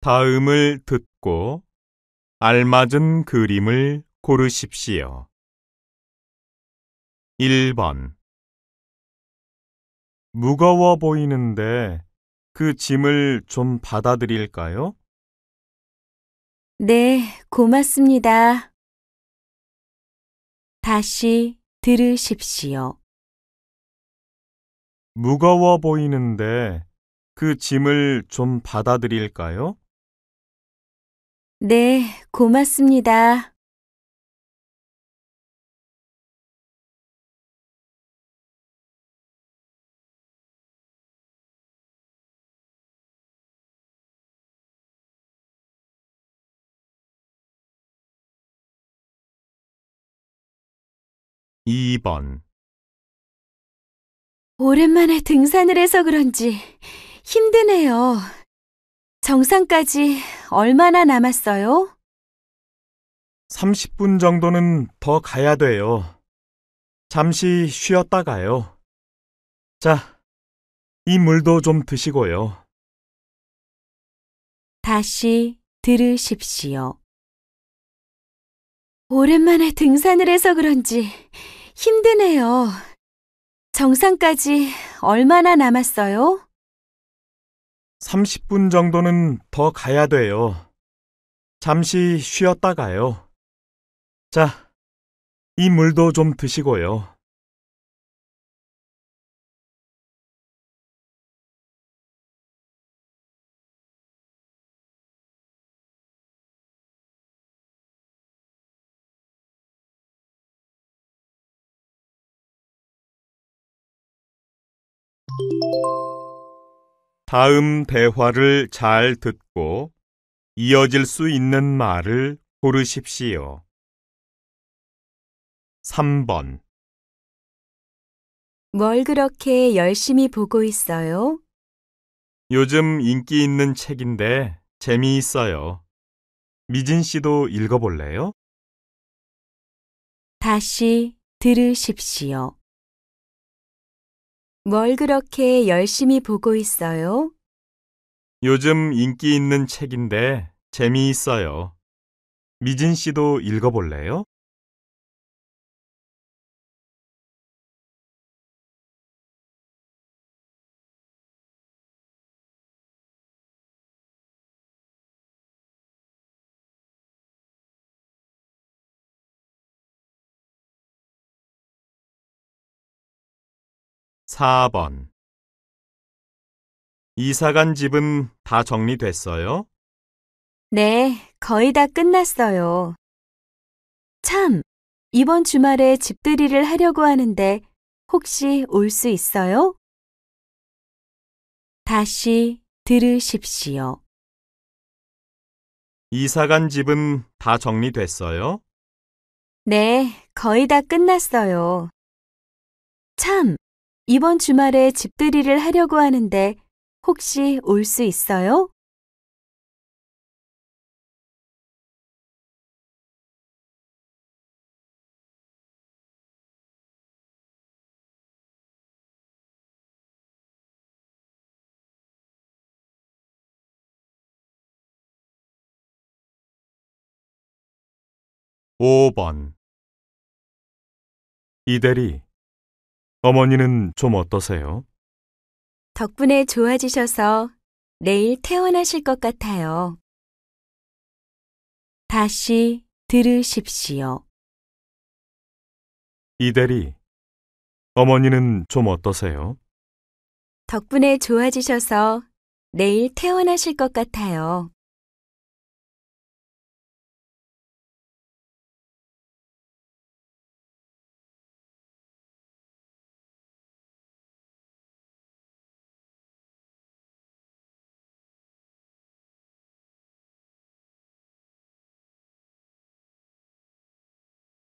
다음을 듣고 알맞은 그림을 고르십시오. 1번. 무거워 보이는데 그 짐을 좀 받아드릴까요? 네, 고맙습니다. 다시 들으십시오. 무거워 보이는데 그 짐을 좀 받아드릴까요? 네, 고맙습니다. 2번. 오랜만에 등산을 해서 그런지 힘드네요. 정상까지 얼마나 남았어요? 30분 정도는 더 가야 돼요. 잠시 쉬었다 가요. 자, 이 물도 좀 드시고요. 다시 들으십시오. 오랜만에 등산을 해서 그런지 힘드네요. 정상까지 얼마나 남았어요? 30분 정도는 더 가야 돼요. 잠시 쉬었다 가요. 자, 이 물도 좀 드시고요. 4음 대화를 잘 듣고 이어질 수 있는 말을 고르십시오. 3번. 뭘 그렇게 열심히 보고 있어요? 요즘 인기 있는 책인데 재미있어요. 미진 씨도 읽어볼래요? 다시 들으십시오. 뭘 그렇게 열심히 보고 있어요? 요즘 인기 있는 책인데 재미있어요. 미진 씨도 읽어볼래요? 4번. 이사 간 집은 다 정리됐어요? 네, 거의 다 끝났어요. 참, 이번 주말에 집들이를 하려고 하는데 혹시 올 수 있어요? 다시 들으십시오. 이사 간 집은 다 정리됐어요? 네, 거의 다 끝났어요. 참, 이번 주말에 집들이를 하려고 하는데 혹시 올 수 있어요? 5번. 이대리, 어머니는 좀 어떠세요? 덕분에 좋아지셔서 내일 퇴원하실 것 같아요. 다시 들으십시오. 이대리, 어머니는 좀 어떠세요? 덕분에 좋아지셔서 내일 퇴원하실 것 같아요.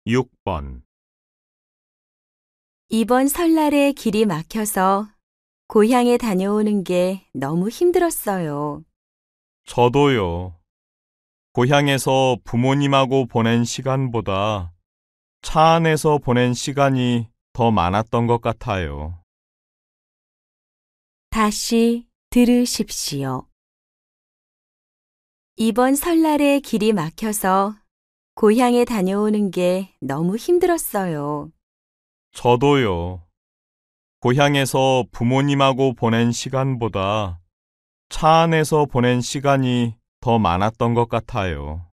6번. 이번 설날에 길이 막혀서 고향에 다녀오는 게 너무 힘들었어요. 저도요. 고향에서 부모님하고 보낸 시간보다 차 안에서 보낸 시간이 더 많았던 것 같아요. 다시 들으십시오. 이번 설날에 길이 막혀서 고향에 다녀오는 게 너무 힘들었어요. 저도요. 고향에서 부모님하고 보낸 시간보다 차 안에서 보낸 시간이 더 많았던 것 같아요.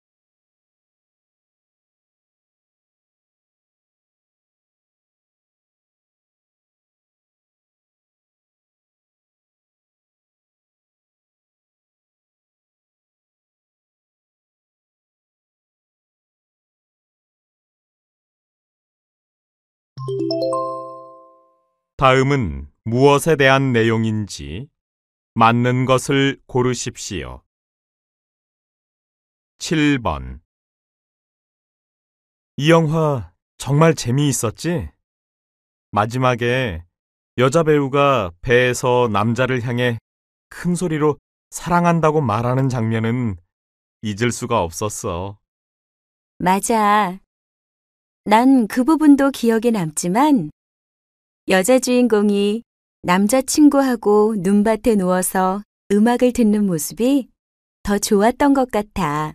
다음은 무엇에 대한 내용인지 맞는 것을 고르십시오. 7번. 이 영화 정말 재미있었지? 마지막에 여자 배우가 배에서 남자를 향해 큰 소리로 사랑한다고 말하는 장면은 잊을 수가 없었어. 맞아. 난 그 부분도 기억에 남지만 여자 주인공이 남자친구하고 눈밭에 누워서 음악을 듣는 모습이 더 좋았던 것 같아.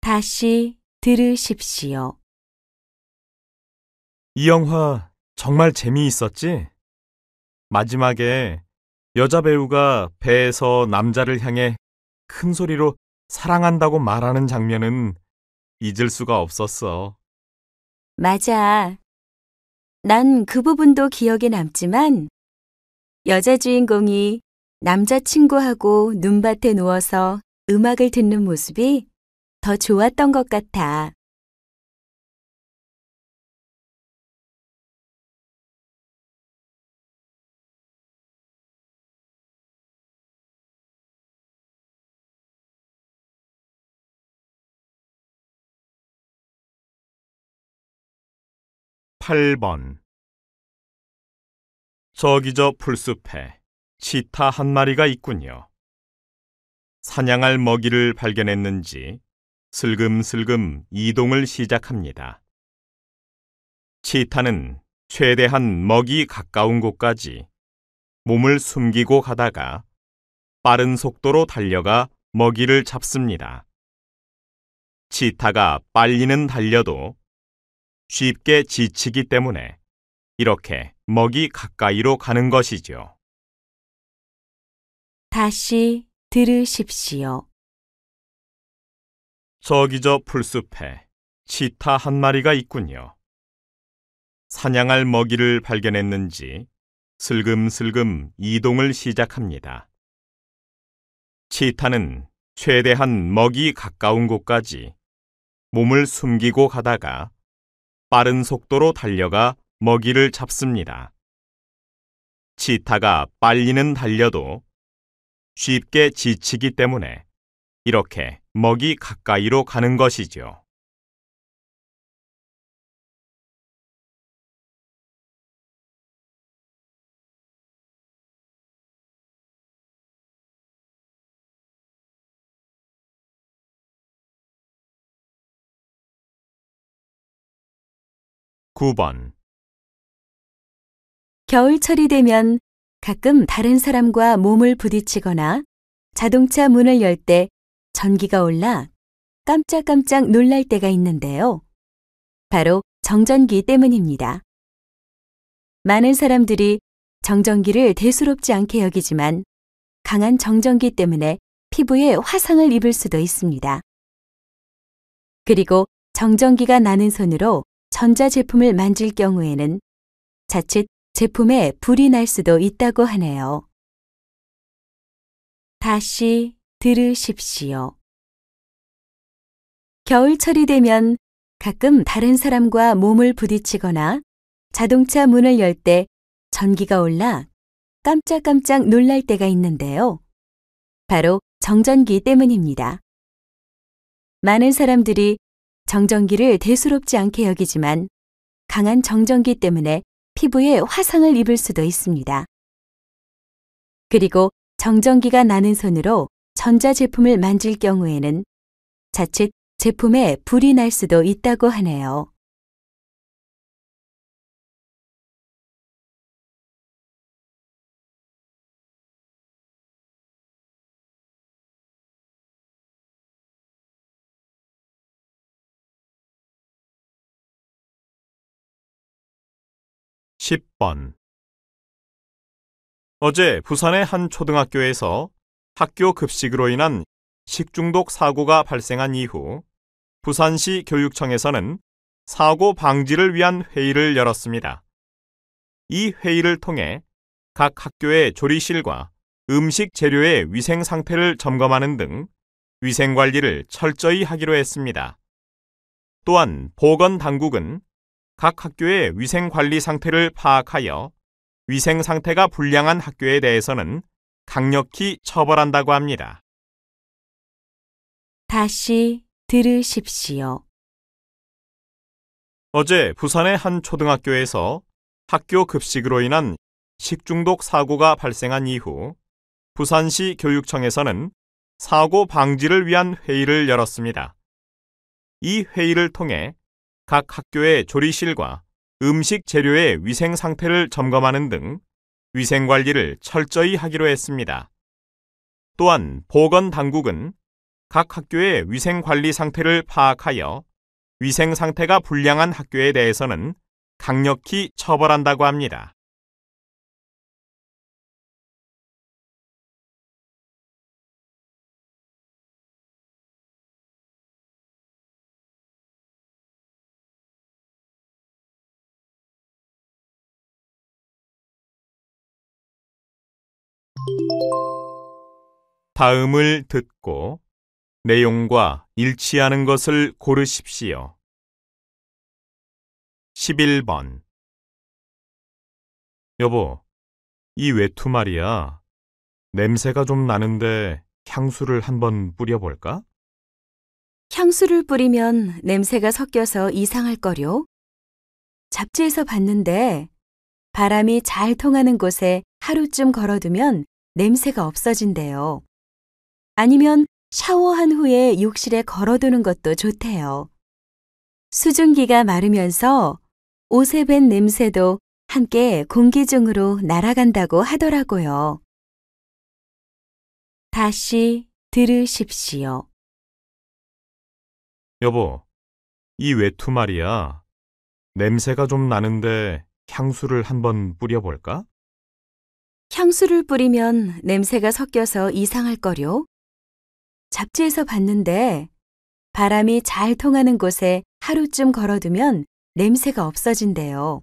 다시 들으십시오. 이 영화 정말 재미있었지? 마지막에 여자 배우가 배에서 남자를 향해 큰 소리로 사랑한다고 말하는 장면은 잊을 수가 없었어. 맞아. 난 그 부분도 기억에 남지만 여자 주인공이 남자친구하고 눈밭에 누워서 음악을 듣는 모습이 더 좋았던 것 같아. (8번) 저기 저 풀숲에 치타 한 마리가 있군요. 사냥할 먹이를 발견했는지 슬금슬금 이동을 시작합니다. 치타는 최대한 먹이 가까운 곳까지 몸을 숨기고 가다가 빠른 속도로 달려가 먹이를 잡습니다. 치타가 빨리는 달려도 쉽게 지치기 때문에 이렇게 먹이 가까이로 가는 것이죠. 다시 들으십시오. 저기 저 풀숲에 치타 한 마리가 있군요. 사냥할 먹이를 발견했는지 슬금슬금 이동을 시작합니다. 치타는 최대한 먹이 가까운 곳까지 몸을 숨기고 가다가 빠른 속도로 달려가 먹이를 잡습니다. 치타가 빨리는 달려도 쉽게 지치기 때문에 이렇게 먹이 가까이로 가는 것이죠. (9번) 겨울철이 되면 가끔 다른 사람과 몸을 부딪히거나 자동차 문을 열 때 전기가 올라 깜짝깜짝 놀랄 때가 있는데요. 바로 정전기 때문입니다. 많은 사람들이 정전기를 대수롭지 않게 여기지만 강한 정전기 때문에 피부에 화상을 입을 수도 있습니다. 그리고 정전기가 나는 손으로 전자제품을 만질 경우에는 자칫 제품에 불이 날 수도 있다고 하네요. 다시 들으십시오. 겨울철이 되면 가끔 다른 사람과 몸을 부딪히거나 자동차 문을 열 때 전기가 올라 깜짝깜짝 놀랄 때가 있는데요. 바로 정전기 때문입니다. 많은 사람들이 정전기를 대수롭지 않게 여기지만 강한 정전기 때문에 피부에 화상을 입을 수도 있습니다. 그리고 정전기가 나는 손으로 전자제품을 만질 경우에는 자칫 제품에 불이 날 수도 있다고 하네요. 10번 어제 부산의 한 초등학교에서 학교 급식으로 인한 식중독 사고가 발생한 이후 부산시 교육청에서는 사고 방지를 위한 회의를 열었습니다. 이 회의를 통해 각 학교의 조리실과 음식 재료의 위생 상태를 점검하는 등 위생 관리를 철저히 하기로 했습니다. 또한 보건 당국은 각 학교의 위생 관리 상태를 파악하여 위생 상태가 불량한 학교에 대해서는 강력히 처벌한다고 합니다. 다시 들으십시오. 어제 부산의 한 초등학교에서 학교 급식으로 인한 식중독 사고가 발생한 이후 부산시 교육청에서는 사고 방지를 위한 회의를 열었습니다. 이 회의를 통해 각 학교의 조리실과 음식 재료의 위생 상태를 점검하는 등 위생 관리를 철저히 하기로 했습니다. 또한 보건 당국은 각 학교의 위생 관리 상태를 파악하여 위생 상태가 불량한 학교에 대해서는 강력히 처벌한다고 합니다. 다음을 듣고 내용과 일치하는 것을 고르십시오. 11번 여보, 이 외투 말이야. 냄새가 좀 나는데 향수를 한번 뿌려볼까? 향수를 뿌리면 냄새가 섞여서 이상할 거려. 잡지에서 봤는데 바람이 잘 통하는 곳에 하루쯤 걸어두면 냄새가 없어진대요. 아니면 샤워한 후에 욕실에 걸어두는 것도 좋대요. 수증기가 마르면서 옷에 밴 냄새도 함께 공기 중으로 날아간다고 하더라고요. 다시 들으십시오. 여보, 이 외투 말이야. 냄새가 좀 나는데 향수를 한번 뿌려볼까? 향수를 뿌리면 냄새가 섞여서 이상할 거려. 잡지에서 봤는데 바람이 잘 통하는 곳에 하루쯤 걸어두면 냄새가 없어진대요.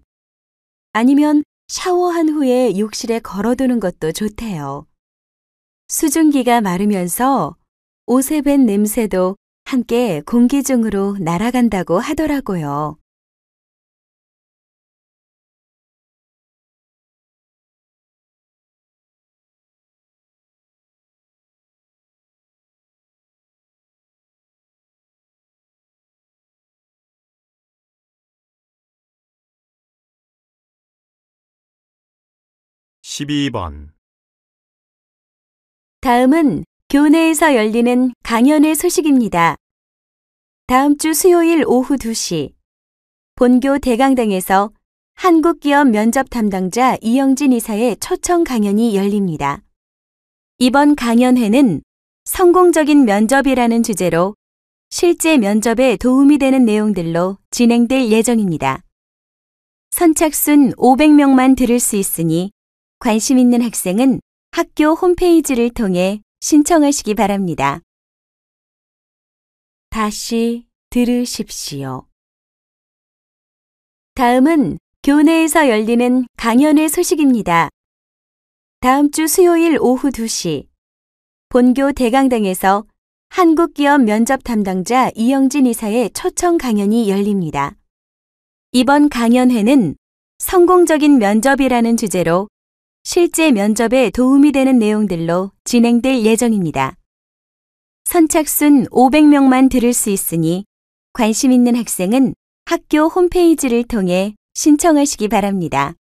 아니면 샤워한 후에 욕실에 걸어두는 것도 좋대요. 수증기가 마르면서 옷에 밴 냄새도 함께 공기 중으로 날아간다고 하더라고요. 다음은 교내에서 열리는 강연의 소식입니다. 다음 주 수요일 오후 2시 본교 대강당에서 한국기업 면접 담당자 이영진 이사의 초청 강연이 열립니다. 이번 강연회는 성공적인 면접이라는 주제로 실제 면접에 도움이 되는 내용들로 진행될 예정입니다. 선착순 500명만 들을 수 있으니 관심 있는 학생은 학교 홈페이지를 통해 신청하시기 바랍니다. 다시 들으십시오. 다음은 교내에서 열리는 강연의 소식입니다. 다음 주 수요일 오후 2시 본교 대강당에서 한국기업 면접 담당자 이영진 이사의 초청 강연이 열립니다. 이번 강연회는 성공적인 면접이라는 주제로 실제 면접에 도움이 되는 내용들로 진행될 예정입니다. 선착순 500명만 들을 수 있으니 관심 있는 학생은 학교 홈페이지를 통해 신청하시기 바랍니다.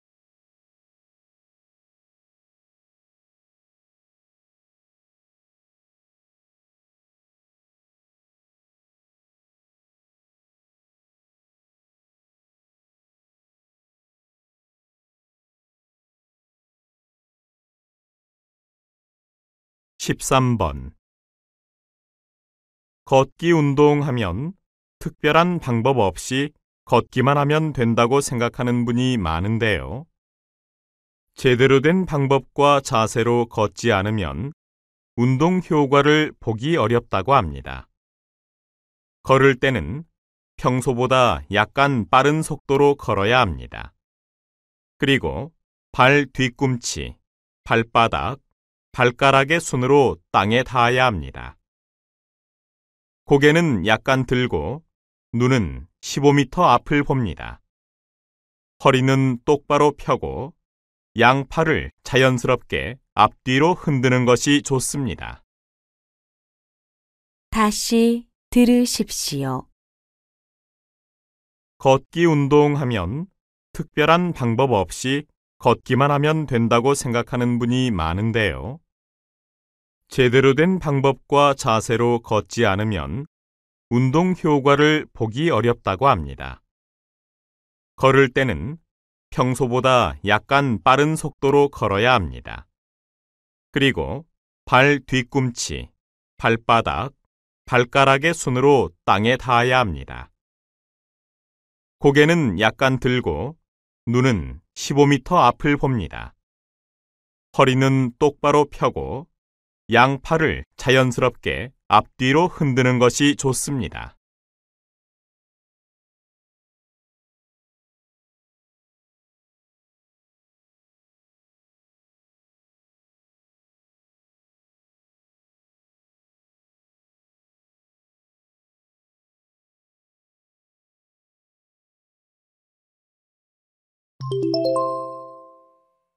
걷기 운동하면 특별한 방법 없이 걷기만 하면 된다고 생각하는 분이 많은데요. 제대로 된 방법과 자세로 걷지 않으면 운동 효과를 보기 어렵다고 합니다. 걸을 때는 평소보다 약간 빠른 속도로 걸어야 합니다. 그리고 발 뒤꿈치, 발바닥, 발가락의 순으로 땅에 닿아야 합니다. 고개는 약간 들고 눈은 15m 앞을 봅니다. 허리는 똑바로 펴고 양팔을 자연스럽게 앞뒤로 흔드는 것이 좋습니다. 다시 들으십시오. 걷기 운동하면 특별한 방법 없이 걷기만 하면 된다고 생각하는 분이 많은데요. 제대로 된 방법과 자세로 걷지 않으면 운동 효과를 보기 어렵다고 합니다. 걸을 때는 평소보다 약간 빠른 속도로 걸어야 합니다. 그리고 발 뒤꿈치, 발바닥, 발가락의 순으로 땅에 닿아야 합니다. 고개는 약간 들고 눈은 15m 앞을 봅니다. 허리는 똑바로 펴고 양팔을 자연스럽게 앞뒤로 흔드는 것이 좋습니다.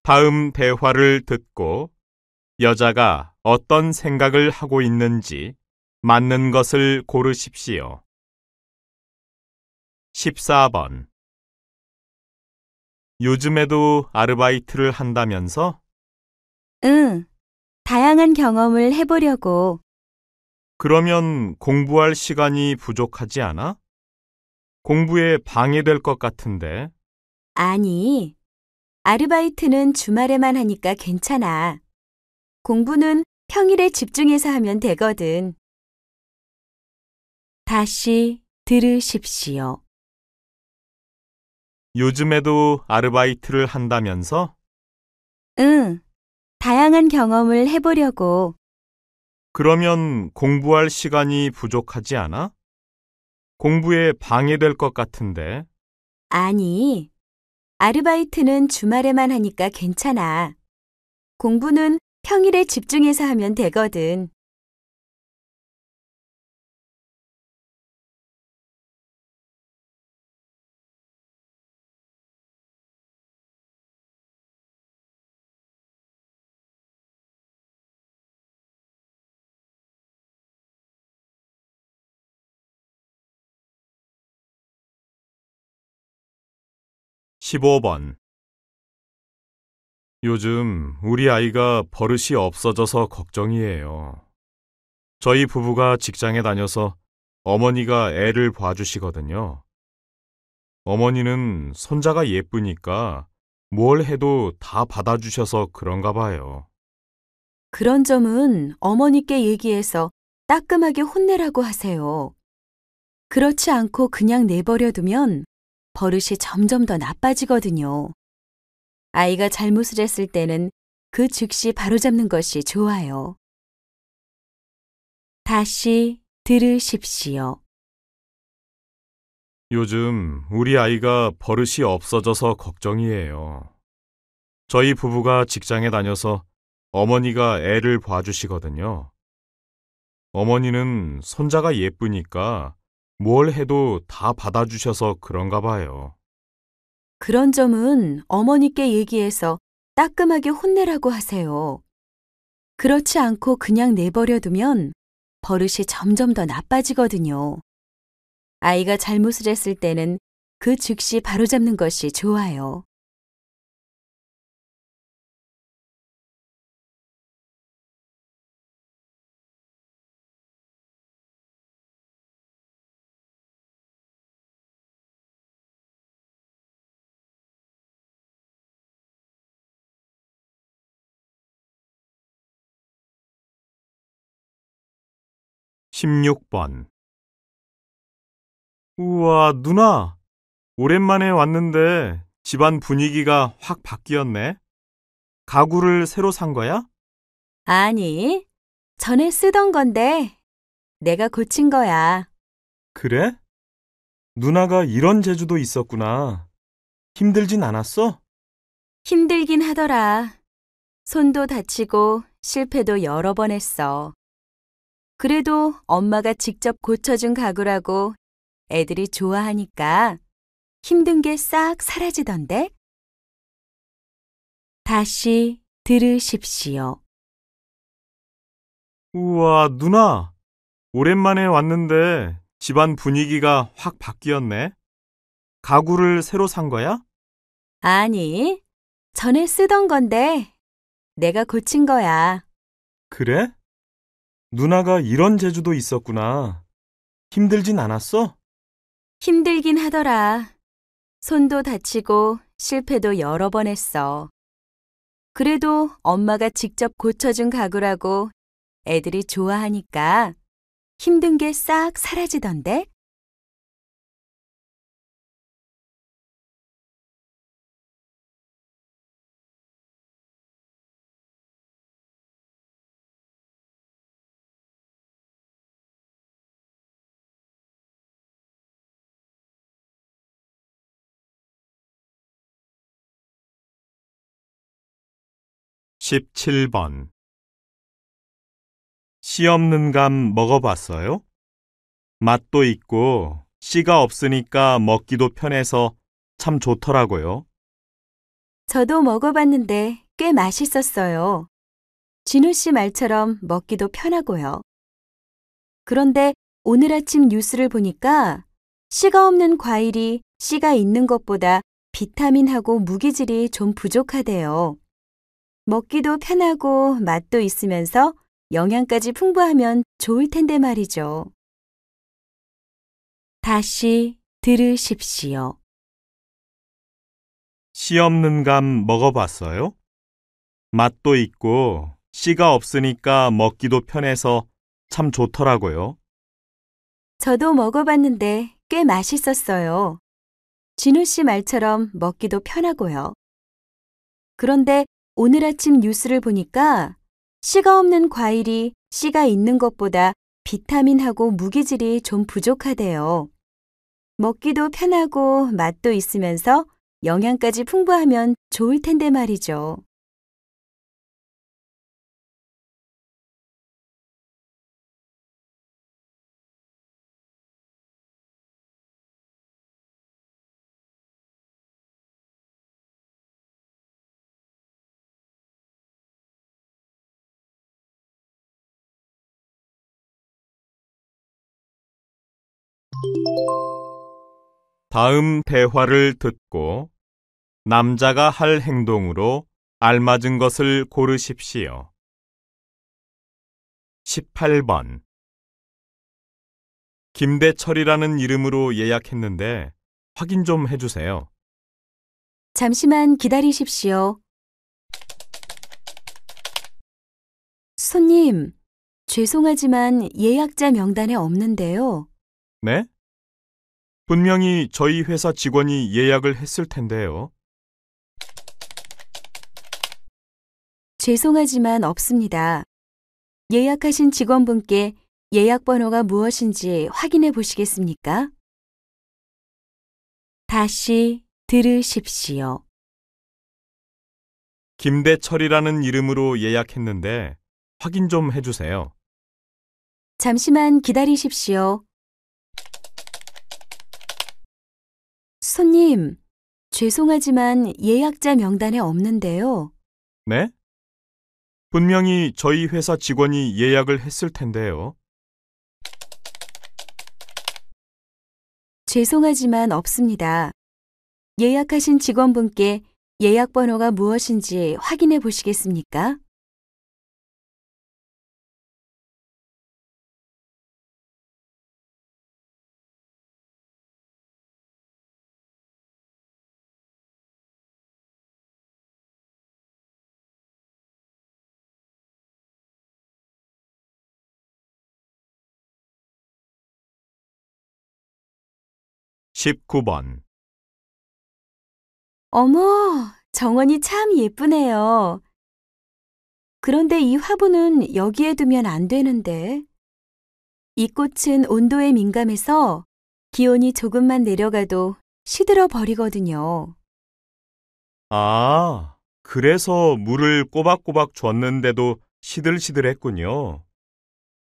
다음 대화를 듣고 여자가 어떤 생각을 하고 있는지 맞는 것을 고르십시오. 14번. 요즘에도 아르바이트를 한다면서? 응, 다양한 경험을 해보려고. 그러면 공부할 시간이 부족하지 않아? 공부에 방해될 것 같은데. 아니, 아르바이트는 주말에만 하니까 괜찮아. 공부는 평일에 집중해서 하면 되거든. 다시 들으십시오. 요즘에도 아르바이트를 한다면서? 응, 다양한 경험을 해보려고. 그러면 공부할 시간이 부족하지 않아? 공부에 방해될 것 같은데. 아니, 아르바이트는 주말에만 하니까 괜찮아. 공부는 평일에 집중해서 하면 되거든. (15번) 요즘 우리 아이가 버릇이 없어져서 걱정이에요. 저희 부부가 직장에 다녀서 어머니가 애를 봐주시거든요. 어머니는 손자가 예쁘니까 뭘 해도 다 받아주셔서 그런가 봐요. 그런 점은 어머니께 얘기해서 따끔하게 혼내라고 하세요. 그렇지 않고 그냥 내버려두면 버릇이 점점 더 나빠지거든요. 아이가 잘못을 했을 때는 그 즉시 바로잡는 것이 좋아요. 다시 들으십시오. 요즘 우리 아이가 버릇이 없어져서 걱정이에요. 저희 부부가 직장에 다녀서 어머니가 애를 봐주시거든요. 어머니는 손자가 예쁘니까 뭘 해도 다 받아주셔서 그런가 봐요. 그런 점은 어머니께 얘기해서 따끔하게 혼내라고 하세요. 그렇지 않고 그냥 내버려두면 버릇이 점점 더 나빠지거든요. 아이가 잘못을 했을 때는 그 즉시 바로잡는 것이 좋아요. 16번. 우와, 누나! 오랜만에 왔는데 집안 분위기가 확 바뀌었네. 가구를 새로 산 거야? 아니, 전에 쓰던 건데 내가 고친 거야. 그래? 누나가 이런 재주도 있었구나. 힘들진 않았어? 힘들긴 하더라. 손도 다치고 실패도 여러 번 했어. 그래도 엄마가 직접 고쳐준 가구라고 애들이 좋아하니까 힘든 게 싹 사라지던데? 다시 들으십시오. 우와, 누나! 오랜만에 왔는데 집안 분위기가 확 바뀌었네. 가구를 새로 산 거야? 아니, 전에 쓰던 건데 내가 고친 거야. 그래? 누나가 이런 재주도 있었구나. 힘들진 않았어? 힘들긴 하더라. 손도 다치고 실패도 여러 번 했어. 그래도 엄마가 직접 고쳐준 가구라고 애들이 좋아하니까 힘든 게 싹 사라지던데? (17번) 씨 없는 감 먹어봤어요? 맛도 있고 씨가 없으니까 먹기도 편해서 참 좋더라고요. 저도 먹어봤는데 꽤 맛있었어요. 진우 씨 말처럼 먹기도 편하고요. 그런데 오늘 아침 뉴스를 보니까 씨가 없는 과일이 씨가 있는 것보다 비타민하고 무기질이 좀 부족하대요. 먹기도 편하고 맛도 있으면서 영양까지 풍부하면 좋을 텐데 말이죠. 다시 들으십시오. 씨 없는 감 먹어봤어요? 맛도 있고 씨가 없으니까 먹기도 편해서 참 좋더라고요. 저도 먹어봤는데 꽤 맛있었어요. 진우 씨 말처럼 먹기도 편하고요. 그런데 오늘 아침 뉴스를 보니까 씨가 없는 과일이 씨가 있는 것보다 비타민하고 무기질이 좀 부족하대요. 먹기도 편하고 맛도 있으면서 영양까지 풍부하면 좋을 텐데 말이죠. 다음 대화를 듣고 남자가 할 행동으로 알맞은 것을 고르십시오. 18번 김대철이라는 이름으로 예약했는데 확인 좀 해주세요. 잠시만 기다리십시오. 손님, 죄송하지만 예약자 명단에 없는데요. 네? 분명히 저희 회사 직원이 예약을 했을 텐데요. 죄송하지만 없습니다. 예약하신 직원분께 예약 번호가 무엇인지 확인해 보시겠습니까? 다시 들으십시오. 김대철이라는 이름으로 예약했는데 확인 좀 해주세요. 잠시만 기다리십시오. 손님, 죄송하지만 예약자 명단에 없는데요. 네? 분명히 저희 회사 직원이 예약을 했을 텐데요. 죄송하지만 없습니다. 예약하신 직원분께 예약 번호가 무엇인지 확인해 보시겠습니까? (19번) 어머, 정원이 참 예쁘네요. 그런데 이 화분은 여기에 두면 안 되는데. 이 꽃은 온도에 민감해서 기온이 조금만 내려가도 시들어 버리거든요. 아, 그래서 물을 꼬박꼬박 줬는데도 시들시들했군요.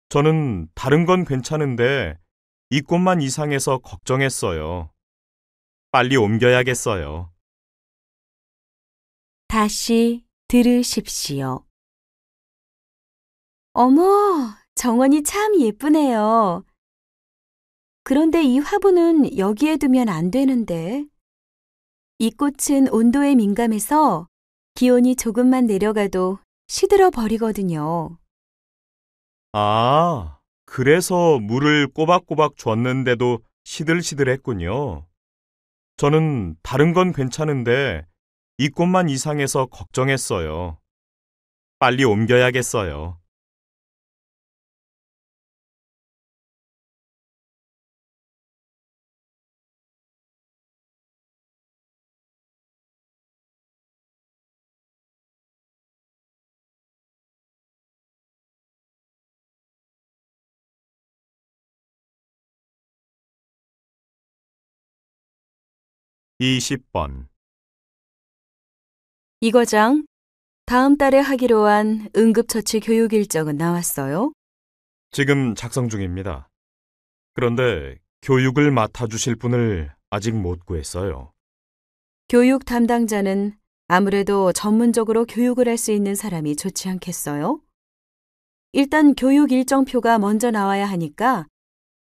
저는 다른 건 괜찮은데 이 꽃만 이상해서 걱정했어요. 빨리 옮겨야겠어요. 다시 들으십시오. 어머, 정원이 참 예쁘네요. 그런데 이 화분은 여기에 두면 안 되는데. 이 꽃은 온도에 민감해서 기온이 조금만 내려가도 시들어 버리거든요. 아, 그래서 물을 꼬박꼬박 줬는데도 시들시들했군요. 저는 다른 건 괜찮은데 이 꽃만 이상해서 걱정했어요. 빨리 옮겨야겠어요. 이 과장, 다음 달에 하기로 한 응급처치 교육 일정은 나왔어요? 지금 작성 중입니다. 그런데 교육을 맡아주실 분을 아직 못 구했어요. 교육 담당자는 아무래도 전문적으로 교육을 할 수 있는 사람이 좋지 않겠어요? 일단 교육 일정표가 먼저 나와야 하니까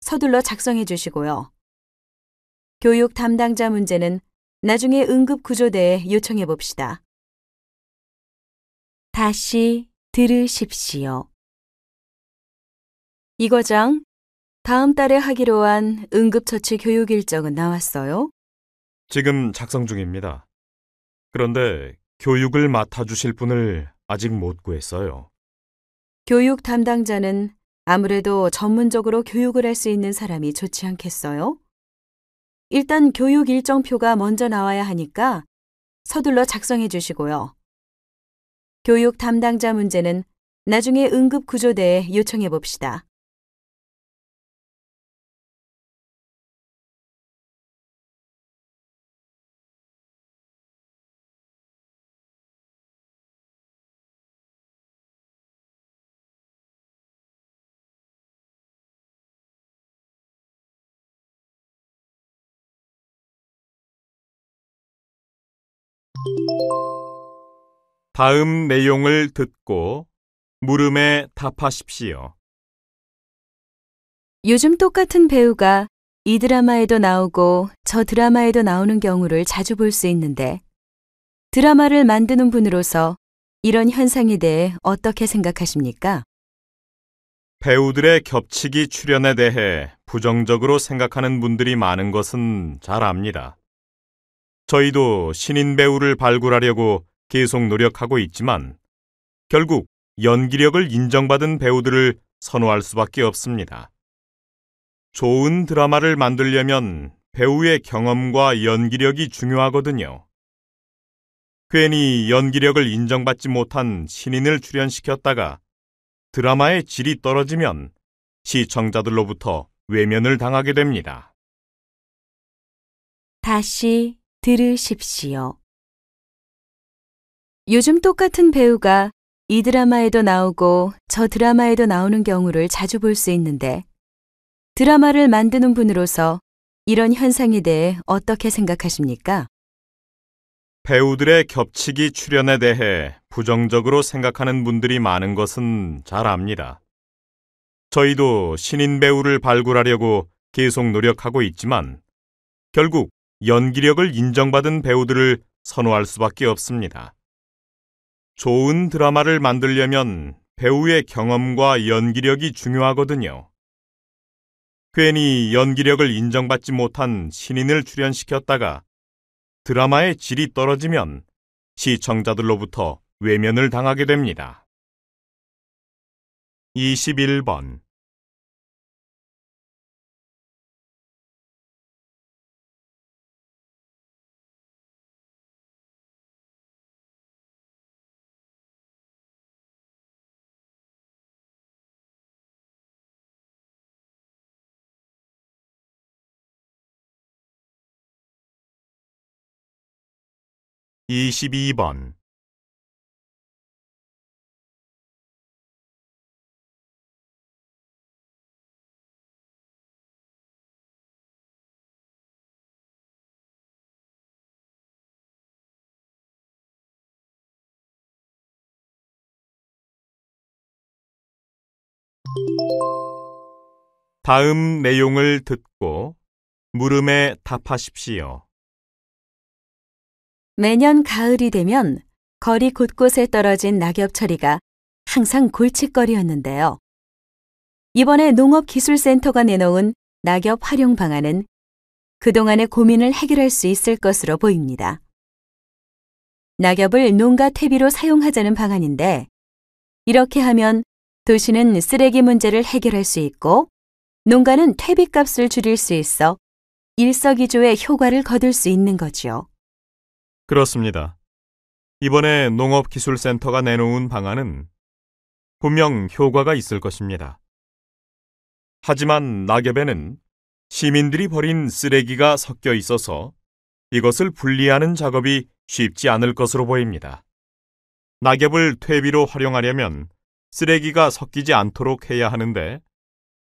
서둘러 작성해 주시고요. 교육 담당자 문제는 나중에 응급구조대에 요청해 봅시다. 다시 들으십시오. 이 과장, 다음 달에 하기로 한 응급처치 교육 일정은 나왔어요? 지금 작성 중입니다. 그런데 교육을 맡아주실 분을 아직 못 구했어요. 교육 담당자는 아무래도 전문적으로 교육을 할 수 있는 사람이 좋지 않겠어요? 일단 교육 일정표가 먼저 나와야 하니까 서둘러 작성해 주시고요. 교육 담당자 문제는 나중에 응급구조대에 요청해 봅시다. 다음 내용을 듣고 물음에 답하십시오. 요즘 똑같은 배우가 이 드라마에도 나오고 저 드라마에도 나오는 경우를 자주 볼 수 있는데 드라마를 만드는 분으로서 이런 현상에 대해 어떻게 생각하십니까? 배우들의 겹치기 출연에 대해 부정적으로 생각하는 분들이 많은 것은 잘 압니다. 저희도 신인 배우를 발굴하려고 계속 노력하고 있지만 결국 연기력을 인정받은 배우들을 선호할 수밖에 없습니다. 좋은 드라마를 만들려면 배우의 경험과 연기력이 중요하거든요. 괜히 연기력을 인정받지 못한 신인을 출연시켰다가 드라마의 질이 떨어지면 시청자들로부터 외면을 당하게 됩니다. 다시 들으십시오. 요즘 똑같은 배우가 이 드라마에도 나오고 저 드라마에도 나오는 경우를 자주 볼 수 있는데 드라마를 만드는 분으로서 이런 현상에 대해 어떻게 생각하십니까? 배우들의 겹치기 출연에 대해 부정적으로 생각하는 분들이 많은 것은 잘 압니다. 저희도 신인 배우를 발굴하려고 계속 노력하고 있지만 결국 연기력을 인정받은 배우들을 선호할 수밖에 없습니다. 좋은 드라마를 만들려면 배우의 경험과 연기력이 중요하거든요. 괜히 연기력을 인정받지 못한 신인을 출연시켰다가 드라마의 질이 떨어지면 시청자들로부터 외면을 당하게 됩니다. 21번 22번 다음 내용을 듣고 물음에 답하십시오. 매년 가을이 되면 거리 곳곳에 떨어진 낙엽 처리가 항상 골칫거리였는데요. 이번에 농업기술센터가 내놓은 낙엽 활용 방안은 그동안의 고민을 해결할 수 있을 것으로 보입니다. 낙엽을 농가 퇴비로 사용하자는 방안인데, 이렇게 하면 도시는 쓰레기 문제를 해결할 수 있고 농가는 퇴비값을 줄일 수 있어 일석이조의 효과를 거둘 수 있는 거지요. 그렇습니다. 이번에 농업기술센터가 내놓은 방안은 분명 효과가 있을 것입니다. 하지만 낙엽에는 시민들이 버린 쓰레기가 섞여 있어서 이것을 분리하는 작업이 쉽지 않을 것으로 보입니다. 낙엽을 퇴비로 활용하려면 쓰레기가 섞이지 않도록 해야 하는데,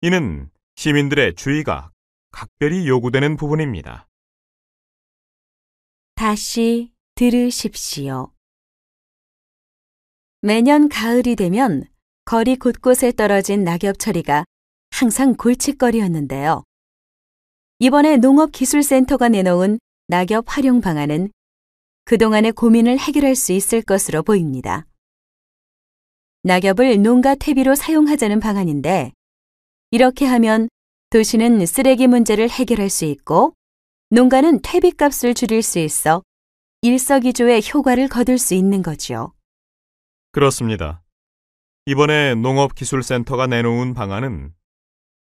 이는 시민들의 주의가 각별히 요구되는 부분입니다. 다시 들으십시오. 매년 가을이 되면 거리 곳곳에 떨어진 낙엽 처리가 항상 골칫거리였는데요. 이번에 농업기술센터가 내놓은 낙엽 활용 방안은 그동안의 고민을 해결할 수 있을 것으로 보입니다. 낙엽을 농가 퇴비로 사용하자는 방안인데, 이렇게 하면 도시는 쓰레기 문제를 해결할 수 있고 농가는 퇴비값을 줄일 수 있어 일석이조의 효과를 거둘 수 있는 거지요. 그렇습니다. 이번에 농업기술센터가 내놓은 방안은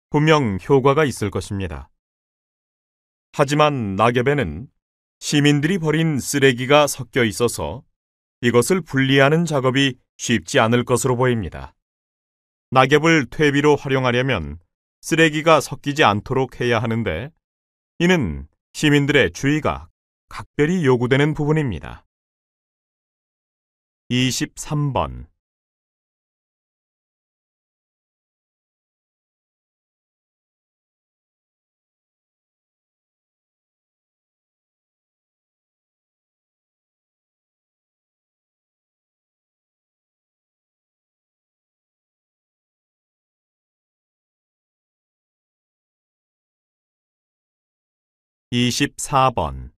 분명 효과가 있을 것입니다. 하지만 낙엽에는 시민들이 버린 쓰레기가 섞여 있어서 이것을 분리하는 작업이 쉽지 않을 것으로 보입니다. 낙엽을 퇴비로 활용하려면 쓰레기가 섞이지 않도록 해야 하는데, 이는 시민들의 주의가 각별히 요구되는 부분입니다. 23번 24번 25번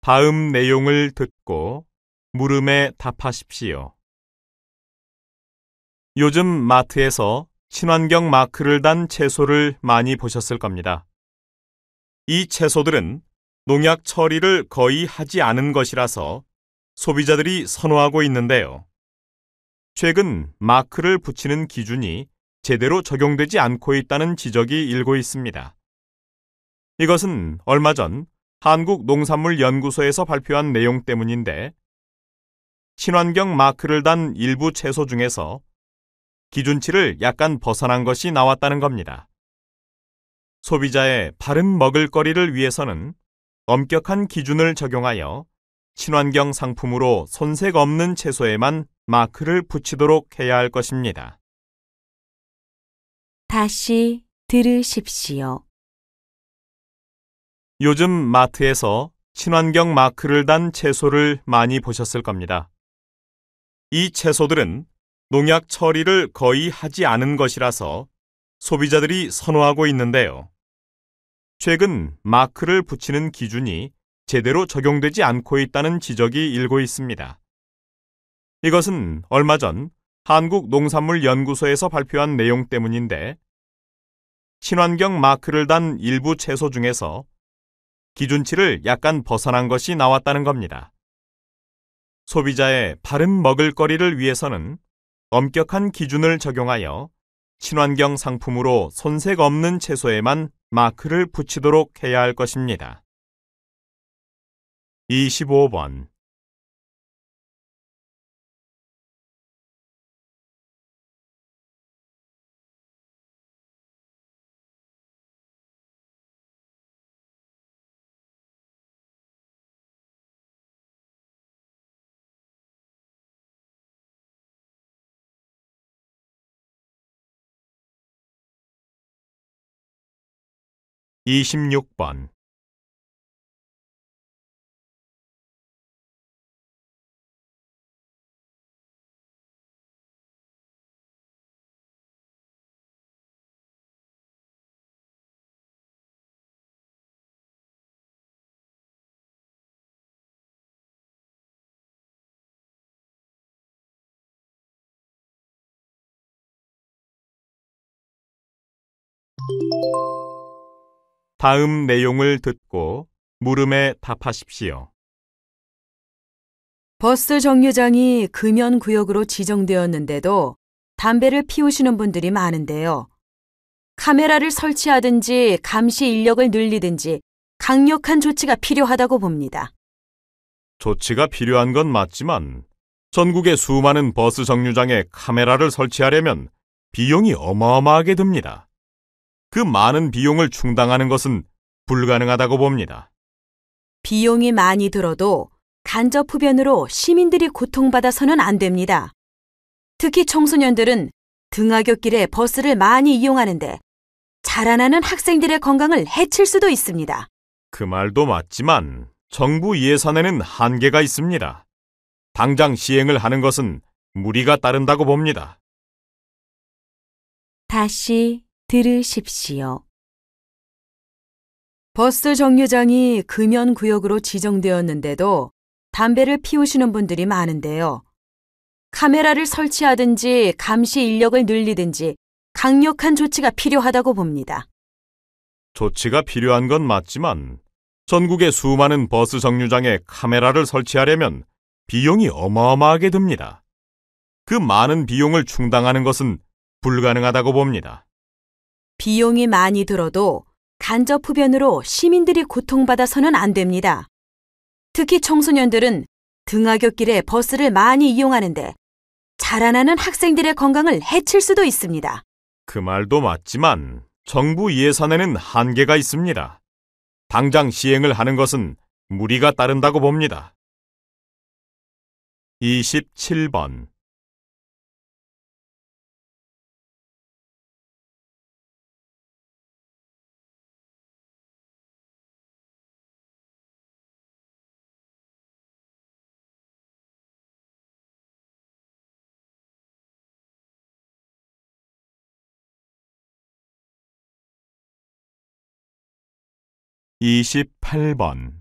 다음 내용을 듣고 물음에 답하십시오. 요즘 마트에서 친환경 마크를 단 채소를 많이 보셨을 겁니다. 이 채소들은 농약 처리를 거의 하지 않은 것이라서 소비자들이 선호하고 있는데요. 최근 마크를 붙이는 기준이 제대로 적용되지 않고 있다는 지적이 일고 있습니다. 이것은 얼마 전 한국농산물연구소에서 발표한 내용 때문인데, 친환경 마크를 단 일부 채소 중에서 기준치를 약간 벗어난 것이 나왔다는 겁니다. 소비자의 바른 먹을거리를 위해서는 엄격한 기준을 적용하여 친환경 상품으로 손색 없는 채소에만 마크를 붙이도록 해야 할 것입니다. 다시 들으십시오. 요즘 마트에서 친환경 마크를 단 채소를 많이 보셨을 겁니다. 이 채소들은 농약 처리를 거의 하지 않은 것이라서 소비자들이 선호하고 있는데요. 최근 마크를 붙이는 기준이 제대로 적용되지 않고 있다는 지적이 일고 있습니다. 이것은 얼마 전 한국농산물연구소에서 발표한 내용 때문인데, 친환경 마크를 단 일부 채소 중에서 기준치를 약간 벗어난 것이 나왔다는 겁니다. 소비자의 바른 먹을거리를 위해서는 엄격한 기준을 적용하여 친환경 상품으로 손색 없는 채소에만 마크를 붙이도록 해야 할 것입니다. 25번. (26번) 다음 내용을 듣고 물음에 답하십시오. 버스 정류장이 금연구역으로 지정되었는데도 담배를 피우시는 분들이 많은데요. 카메라를 설치하든지 감시 인력을 늘리든지 강력한 조치가 필요하다고 봅니다. 조치가 필요한 건 맞지만 전국의 수많은 버스 정류장에 카메라를 설치하려면 비용이 어마어마하게 듭니다. 그 많은 비용을 충당하는 것은 불가능하다고 봅니다. 비용이 많이 들어도 간접 흡연으로 시민들이 고통받아서는 안 됩니다. 특히 청소년들은 등하굣길에 버스를 많이 이용하는데 자라나는 학생들의 건강을 해칠 수도 있습니다. 그 말도 맞지만 정부 예산에는 한계가 있습니다. 당장 시행을 하는 것은 무리가 따른다고 봅니다. 다시 들으십시오. 버스 정류장이 금연구역으로 지정되었는데도 담배를 피우시는 분들이 많은데요. 카메라를 설치하든지 감시 인력을 늘리든지 강력한 조치가 필요하다고 봅니다. 조치가 필요한 건 맞지만 전국의 수많은 버스 정류장에 카메라를 설치하려면 비용이 어마어마하게 듭니다. 그 많은 비용을 충당하는 것은 불가능하다고 봅니다. 비용이 많이 들어도 간접 흡연으로 시민들이 고통받아서는 안 됩니다. 특히 청소년들은 등하굣길에 버스를 많이 이용하는데 자라나는 학생들의 건강을 해칠 수도 있습니다. 그 말도 맞지만 정부 예산에는 한계가 있습니다. 당장 시행을 하는 것은 무리가 따른다고 봅니다. 27번. (28번)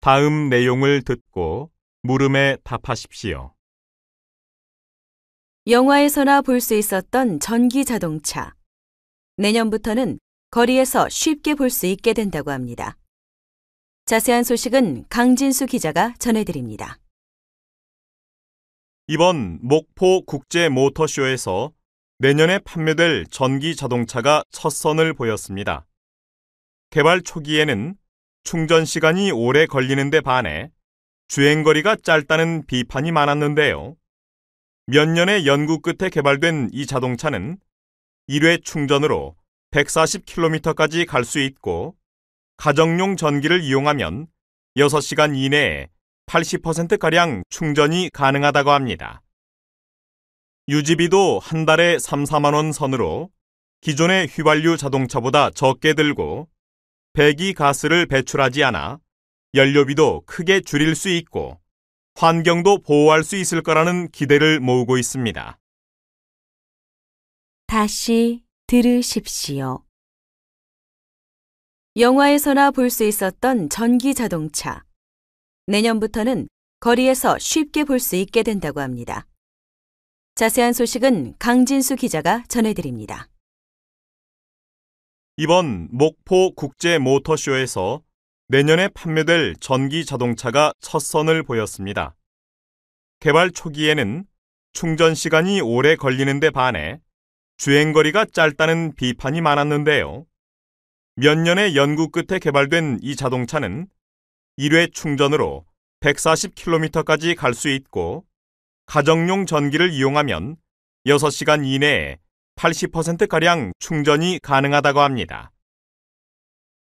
다음 내용을 듣고 물음에 답하십시오. 영화에서나 볼 수 있었던 전기 자동차. 내년부터는 거리에서 쉽게 볼 수 있게 된다고 합니다. 자세한 소식은 강진수 기자가 전해드립니다. 이번 목포 국제 모터쇼에서 내년에 판매될 전기 자동차가 첫 선을 보였습니다. 개발 초기에는 충전 시간이 오래 걸리는 데 반해 주행거리가 짧다는 비판이 많았는데요. 몇 년의 연구 끝에 개발된 이 자동차는 1회 충전으로 140km까지 갈 수 있고 가정용 전기를 이용하면 6시간 이내에 80%가량 충전이 가능하다고 합니다. 유지비도 한 달에 3~4만 원 선으로 기존의 휘발유 자동차보다 적게 들고 배기가스를 배출하지 않아 연료비도 크게 줄일 수 있고 환경도 보호할 수 있을 거라는 기대를 모으고 있습니다. 다시 들으십시오. 영화에서나 볼 수 있었던 전기 자동차. 내년부터는 거리에서 쉽게 볼 수 있게 된다고 합니다. 자세한 소식은 강진수 기자가 전해드립니다. 이번 목포 국제 모터쇼에서 내년에 판매될 전기 자동차가 첫 선을 보였습니다. 개발 초기에는 충전 시간이 오래 걸리는 데 반해 주행거리가 짧다는 비판이 많았는데요. 몇 년의 연구 끝에 개발된 이 자동차는 1회 충전으로 140km까지 갈 수 있고 가정용 전기를 이용하면 6시간 이내에 80%가량 충전이 가능하다고 합니다.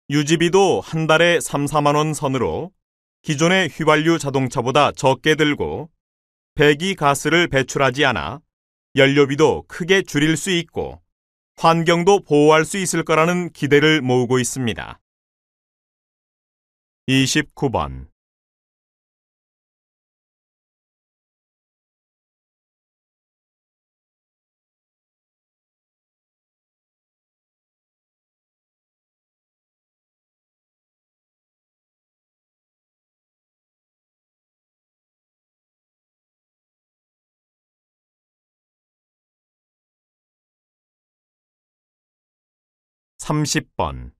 유지비도 한 달에 3~4만 원 선으로 기존의 휘발유 자동차보다 적게 들고 배기가스를 배출하지 않아 연료비도 크게 줄일 수 있고 환경도 보호할 수 있을 거라는 기대를 모으고 있습니다. 29번. (30번)